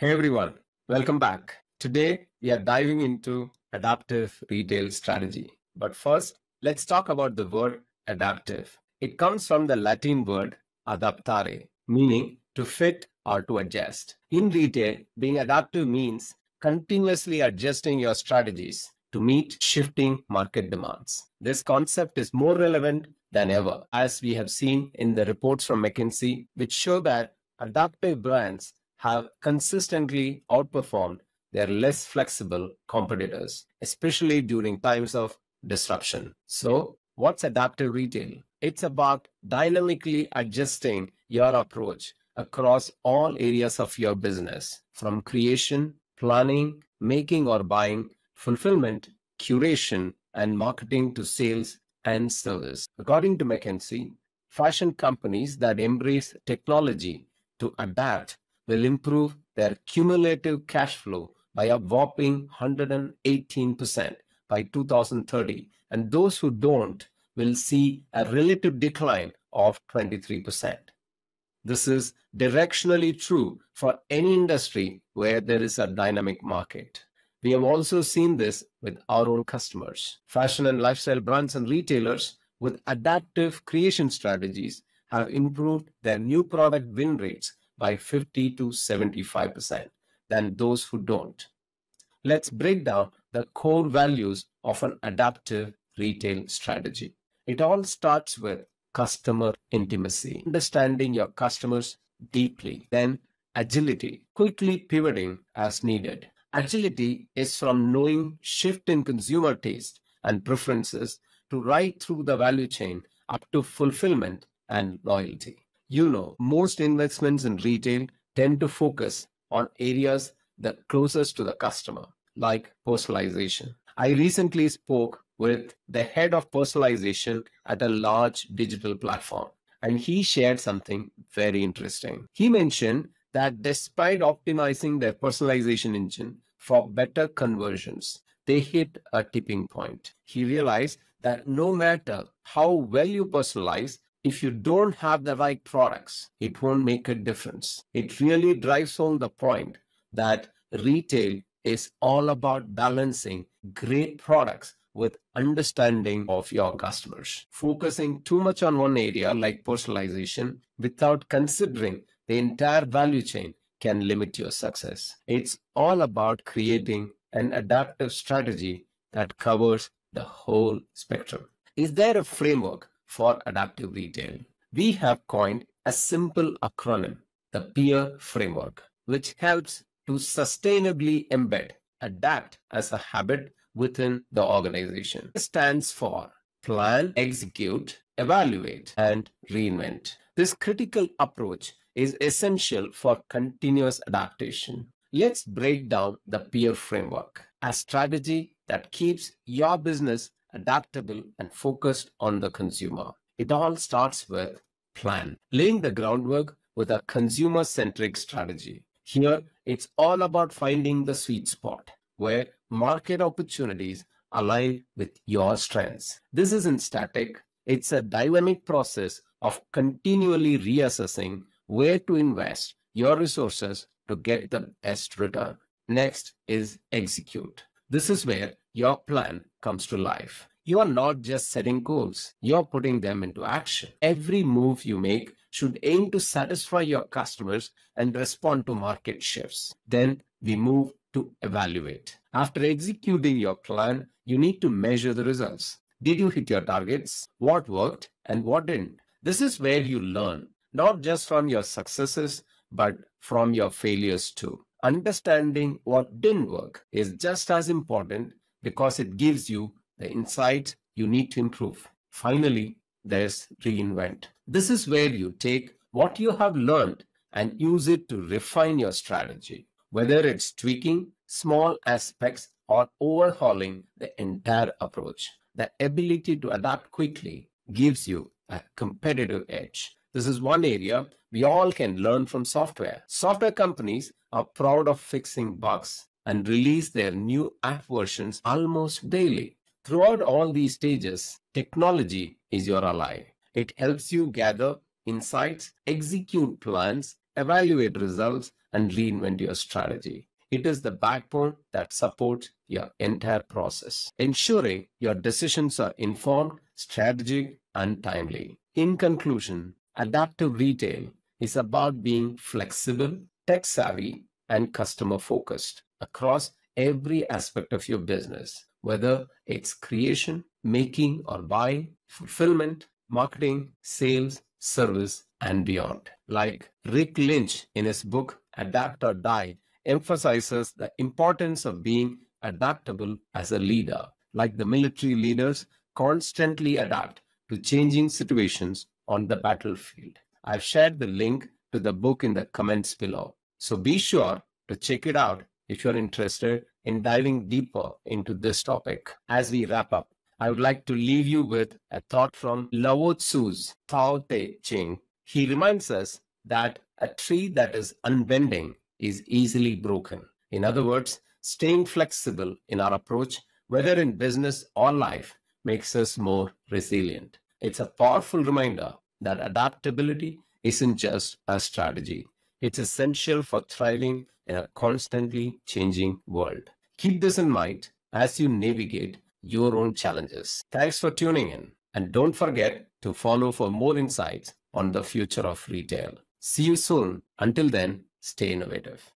Hey everyone, welcome back. Today, we are diving into adaptive retail strategy. But first, let's talk about the word adaptive. It comes from the Latin word adaptare, meaning to fit or to adjust. In retail, being adaptive means continuously adjusting your strategies to meet shifting market demands. This concept is more relevant than ever, as we have seen in the reports from McKinsey, which show that adaptive brands have consistently outperformed their less flexible competitors, especially during times of disruption. So, what's adaptive retail? It's about dynamically adjusting your approach across all areas of your business, from creation, planning, making or buying, fulfillment, curation, and marketing to sales and service. According to McKinsey, fashion companies that embrace technology to adapt will improve their cumulative cash flow by a whopping 118% by 2030, and those who don't will see a relative decline of 23%. This is directionally true for any industry where there is a dynamic market. We have also seen this with our own customers. Fashion and lifestyle brands and retailers with adaptive creation strategies have improved their new product win rates by 50 to 75% than those who don't. Let's break down the core values of an adaptive retail strategy. It all starts with customer intimacy, understanding your customers deeply. Then agility, quickly pivoting as needed. Agility is from knowing shift in consumer taste and preferences to right through the value chain up to fulfillment and loyalty. Most investments in retail tend to focus on areas that are closest to the customer, like personalization. I recently spoke with the head of personalization at a large digital platform, and he shared something very interesting. He mentioned that despite optimizing their personalization engine for better conversions, they hit a tipping point. He realized that no matter how well you personalize, if you don't have the right products, it won't make a difference. It really drives home the point that retail is all about balancing great products with understanding of your customers. Focusing too much on one area like personalization without considering the entire value chain can limit your success. It's all about creating an adaptive strategy that covers the whole spectrum. Is there a framework for adaptive retail? We have coined a simple acronym, the PEER framework, which helps to sustainably embed adapt as a habit within the organization. It stands for plan, execute, evaluate, and reinvent. This critical approach is essential for continuous adaptation. Let's break down the PEER framework, a strategy that keeps your business adaptable and focused on the consumer. It all starts with plan, laying the groundwork with a consumer-centric strategy. Here, it's all about finding the sweet spot where market opportunities align with your strengths. This isn't static. It's a dynamic process of continually reassessing where to invest your resources to get the best return. Next is execute. This is where your plan comes to life. You are not just setting goals, you're putting them into action. Every move you make should aim to satisfy your customers and respond to market shifts. Then we move to evaluate. After executing your plan, you need to measure the results. Did you hit your targets? What worked and what didn't? This is where you learn, not just from your successes, but from your failures too. Understanding what didn't work is just as important because it gives you the insights you need to improve. Finally, there's reinvent. This is where you take what you have learned and use it to refine your strategy, whether it's tweaking small aspects or overhauling the entire approach. The ability to adapt quickly gives you a competitive edge. This is one area we all can learn from software. Software companies are proud of fixing bugs and release their new app versions almost daily. Throughout all these stages, technology is your ally. It helps you gather insights, execute plans, evaluate results, and reinvent your strategy. It is the backbone that supports your entire process, ensuring your decisions are informed, strategic, and timely. In conclusion, adaptive retail is about being flexible, tech-savvy, and customer-focused across every aspect of your business, whether it's creation, making or buying, fulfillment, marketing, sales, service, and beyond. Like Rick Lynch in his book, Adapt or Die, emphasizes the importance of being adaptable as a leader. Like the military leaders constantly adapt to changing situations on the battlefield. I've shared the link to the book in the comments below, so be sure to check it out if you're interested in diving deeper into this topic. As we wrap up, I would like to leave you with a thought from Lao Tzu's Tao Te Ching. He reminds us that a tree that is unbending is easily broken. In other words, staying flexible in our approach, whether in business or life, makes us more resilient. It's a powerful reminder that adaptability isn't just a strategy. It's essential for thriving in a constantly changing world. Keep this in mind as you navigate your own challenges. Thanks for tuning in, and don't forget to follow for more insights on the future of retail. See you soon. Until then, stay innovative.